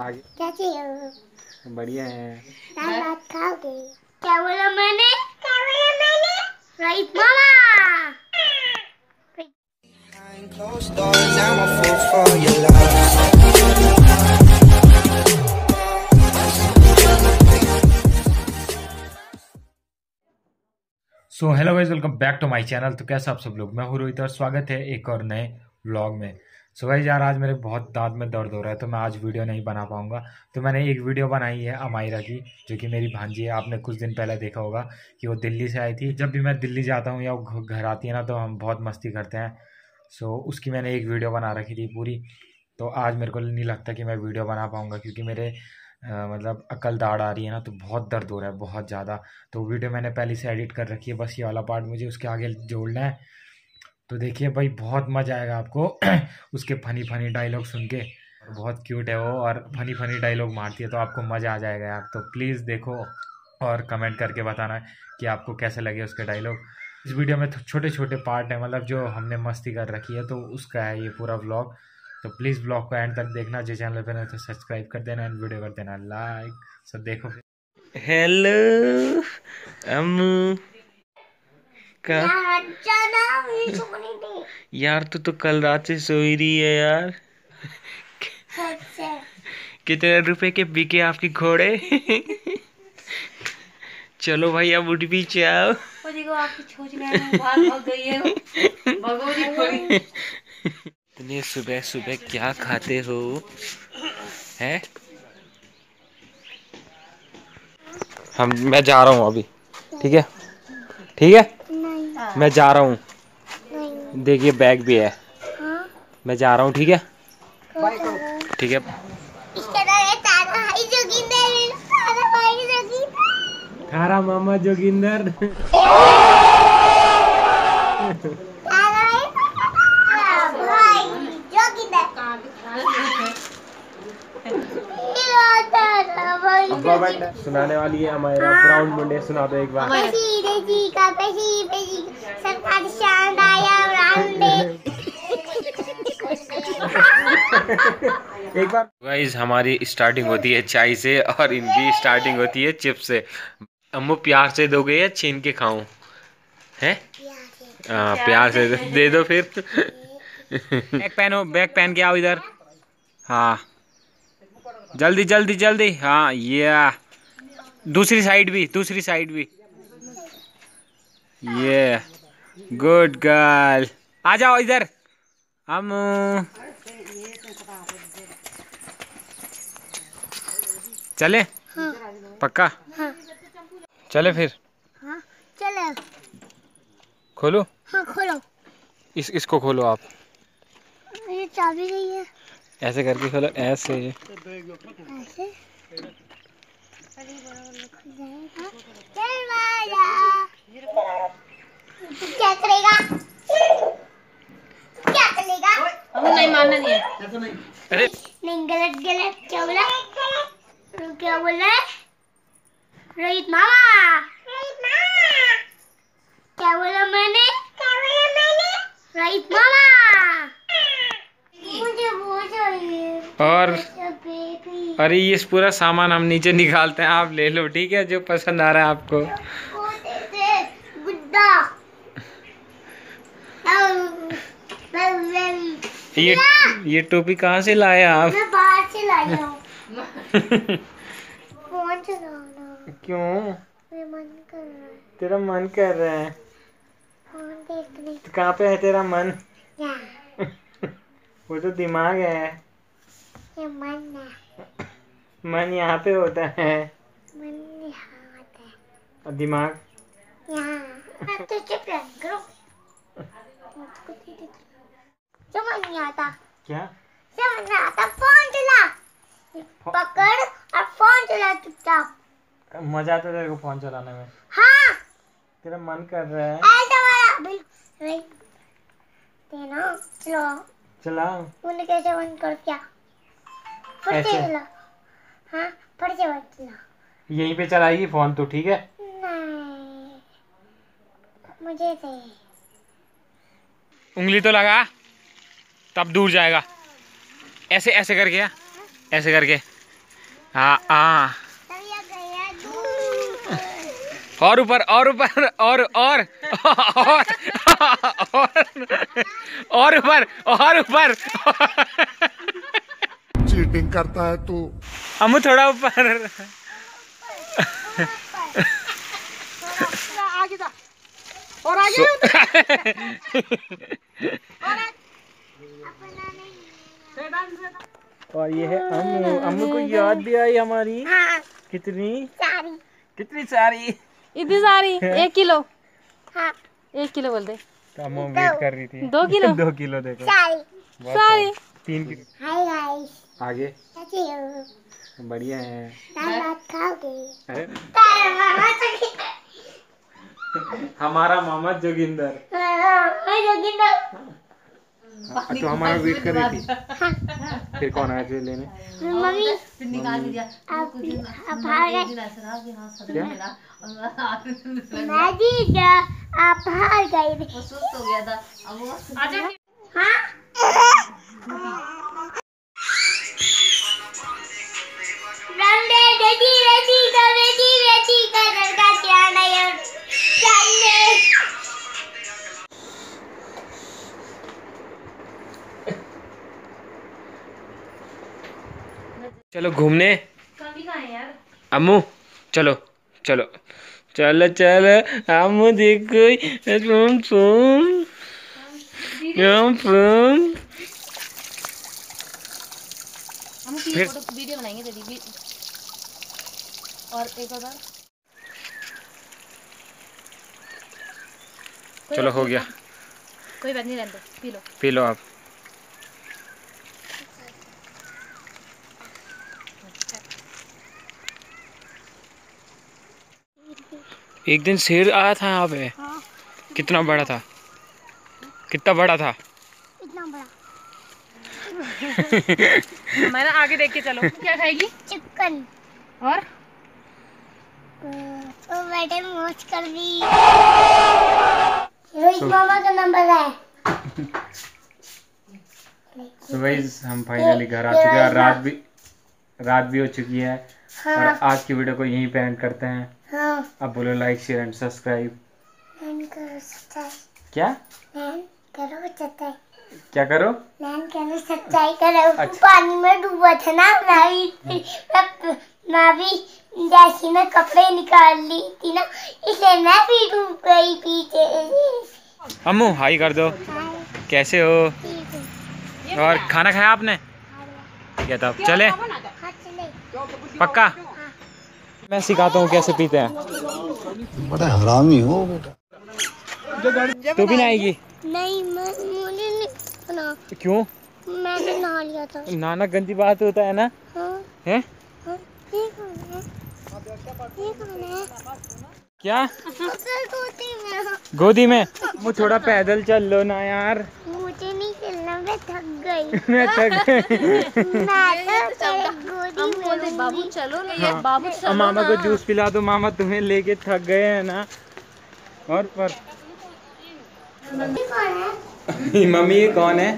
आगे कैसे हो? बढ़िया है। बात खाओगे? क्या बोला मैंने? क्या बोला मैंने? राइट मामा। So hello guys, welcome back to my channel. तो कैसे आप सब लोग? मैं हूं रोहित और स्वागत है एक और नए व्लॉग में। सो भाई यार, आज मेरे बहुत दांत में दर्द हो रहा है तो मैं आज वीडियो नहीं बना पाऊंगा। तो मैंने एक वीडियो बनाई है अमायरा की, जो कि मेरी भांजी है। आपने कुछ दिन पहले देखा होगा कि वो दिल्ली से आई थी। जब भी मैं दिल्ली जाता हूँ या वो घर आती है ना, तो हम बहुत मस्ती करते हैं। सो उसकी मैंने एक वीडियो बना रखी थी पूरी। तो आज मेरे को नहीं लगता कि मैं वीडियो बना पाऊँगा, क्योंकि मेरे मतलब अकल दाढ़ आ रही है ना, तो बहुत दर्द हो रहा है, बहुत ज़्यादा। तो वीडियो मैंने पहले से एडिट कर रखी है, बस ये वाला पार्ट मुझे उसके आगे जोड़ना है। तो देखिए भाई, बहुत मज़ा आएगा आपको उसके फ़नी फ़नी डायलॉग सुन के। बहुत क्यूट है वो और फ़नी फ़नी डायलॉग मारती है, तो आपको मज़ा आ जाएगा यार। तो प्लीज़ देखो और कमेंट करके बताना कि आपको कैसे लगे उसके डायलॉग। इस वीडियो में छोटे छोटे पार्ट हैं, मतलब जो हमने मस्ती कर रखी है, तो उसका है ये पूरा व्लॉग। तो प्लीज़ व्लॉग को एंड तक देखना। जो चैनल पर नहीं तो सब्सक्राइब कर देना एंड वीडियो कर देना लाइक। सब देखो। हेलो यार, तू तो कल रात से सोई रही है यार। कितने रुपए के बिके आपके घोड़े? चलो भाई, अब उठ भी जाओ। इतने सुबह सुबह क्या खाते हो? हैं? हम मैं जा रहा हूँ अभी, ठीक है? ठीक है, मैं जा रहा हूँ। देखिए बैग भी है। हाँ? मैं जा रहा हूँ, ठीक है? ठीक है। तारा मामा जोगिंदर। सुनाने वाली है अमायरा। ब्राउन मुंडे सुना दो एक बार। एक बार गाइस, हमारी स्टार्टिंग होती है चाय से और इनकी स्टार्टिंग होती है चिप्स से। अम्मू प्यार से दोगे या छीन के खाऊं? हैं? हाँ, प्यार से दे दो फिर। बैग पहन के आओ इधर। हाँ, जल्दी जल्दी जल्दी। हाँ, ये दूसरी साइड भी। ये गुड गर्ल, आ जाओ इधर। हम चले? हाँ। पक्का? हाँ। चले फिर? हाँ, चले। खोलो? हाँ, खोलो। इसको खोलो आप। ये चाबी नहीं है। ऐसे करके खोलो, ऐसे ऐसे। क्या करेगा? क्या करेगा? हमें नहीं मानना, नहीं है। अरे नहीं, गलत। क्या बोला? रोहित मामा। क्या बोला मैंने? रोहित मामा। और ये पूरा सामान हम नीचे निकालते हैं, आप ले लो, ठीक है? जो पसंद आ रहा है आपको। ये टोपी कहाँ से लाए आप? मैं बाहर से लाया हूँ। फोन चलाना। क्यों? मेरा मन कर रहा है। तेरा मन कर रहा है फोन देखने। कहाँ पे है तेरा मन? वो तो दिमाग है। ये मन यहाँ पे होता है। मन यहाँ होता है। और दिमाग यहाँ। तो चुप रह करो। समझ नहीं आता। क्या समझ नहीं आता? फोन चला, पकड़ और फोन चला चुपचाप। मजा आता तेरे को फोन चलाने में? हाँ, तेरा मन कर रहा है ऐसा वाला। बिल्कुल तेरा चलाओ। उन्हें कैसे बंद कर? क्या ऐसे? हाँ, फट से बंद चला। यहीं पे चलाएगी फोन तो, ठीक है? नहीं, मुझे दे। उंगली तो लगा, तब दूर जाएगा। ऐसे ऐसे करके, ऐसे करके। हाँ और ऊपर और ऊपर और ऊपर और ऊपर। चीटिंग करता है तू। अमू थोड़ा ऊपर आगे जा और आगे और ये है अमू। अमू को याद भी आई हमारी। कितनी सारी इतनी सारी। 1 किलो। हाँ 1 किलो बोल दे। वेट कर रही थी 2 किलो। 2 किलो देखो सारी 3 किलो। हाय गाइस आगे बढ़िया है। अरे हमारा मामा जोगिंदर। तो हमारा वेट कर रही थी। फिर कौन आया लेने? मम्मी फिर निकाल दिया। आप हार गए थे। सुस्त हो गया था। आजा चलो घूमने। यार अम्मू चलो चलो चलो चलो अम्मू देखो फिर वीडियो बनाएंगे तेरी। और एक और चलो हो गया। कोई बात नहीं रहने दो। पी लो आप। एक दिन शेर आया था यहाँ पे। हाँ। कितना बड़ा था इतना बड़ा। मैंने आगे देख के चलो। क्या खाएगी? चिकन। और तो बेटे मौज कर दी। रोहित मामा का नंबर है। गाइस हम फाइनली घर आ चुके हैं। रात भी हो चुकी है। हाँ। और आज की वीडियो को यहीं पे एंड करते हैं। हाँ। अब बोलो लाइक शेयर एंड सब्सक्राइब। क्या करो? सब्सक्राइब करो। अच्छा। पानी में डूबा था ना मैं भी जैसे मैं कपड़े निकाल ली थी ना इसलिए मैं भी डूब गई पीछे। अम्मू हाई कर दो। हाई। कैसे हो? और खाना खाया आपने? क्या था? चले पक्का। मैं सिखाता हूँ कैसे पीते हैं। बड़ा हरामी हो बेटा। तू भी ना आएगी? नहीं मैं क्यों? मैंने नहा लिया था। नाना गंदी बात होता है ना। हाँ। हैं? हाँ। क्या गोदी में? वो थोड़ा पैदल चल लो ना यार। मुझे नहीं चलना मैं थक गई। बाबू चलो ना। हाँ। बाबू चलो। मामा को जूस पिला दो। मामा तुम्हें लेके थक गए हैं ना। और पर मम्मी ये कौन है?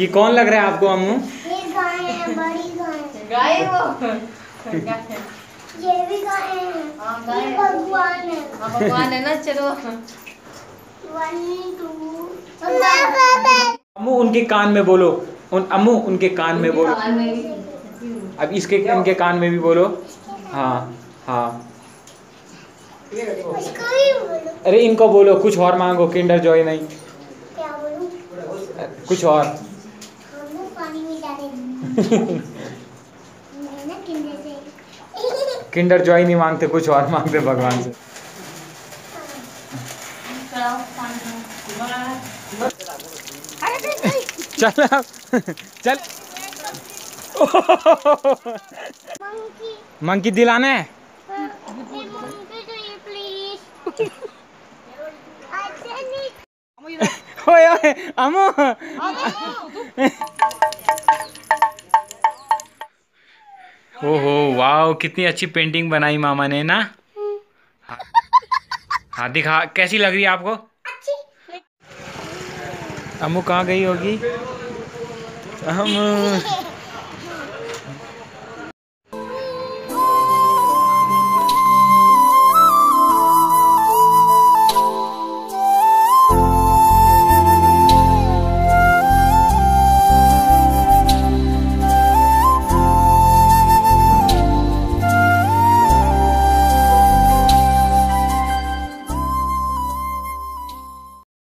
ये कौन लग रहा है आपको अम्मू? ये भी गाय है। भगवान है ना। चलो 1 2 अम्मू उनके कान में बोलो। अम्मू उनके कान में बोलो। अब इसके इनके कान में भी बोलो। हाँ। अरे इनको बोलो कुछ और मांगो। किंडर जॉय नहीं क्या बोलूं? कुछ और। अम्मू पानी में जा रही है। किंडर जॉय नहीं मांगते कुछ और मांगते भगवान से। चल मंकी दिलाना है। ओए ओए अम्मू ओहो वाओ कितनी अच्छी पेंटिंग बनाई मामा ने ना। हाँ दिखा कैसी लग रही है आपको? अच्छी। अम्मू कहाँ गई होगी? अम्मू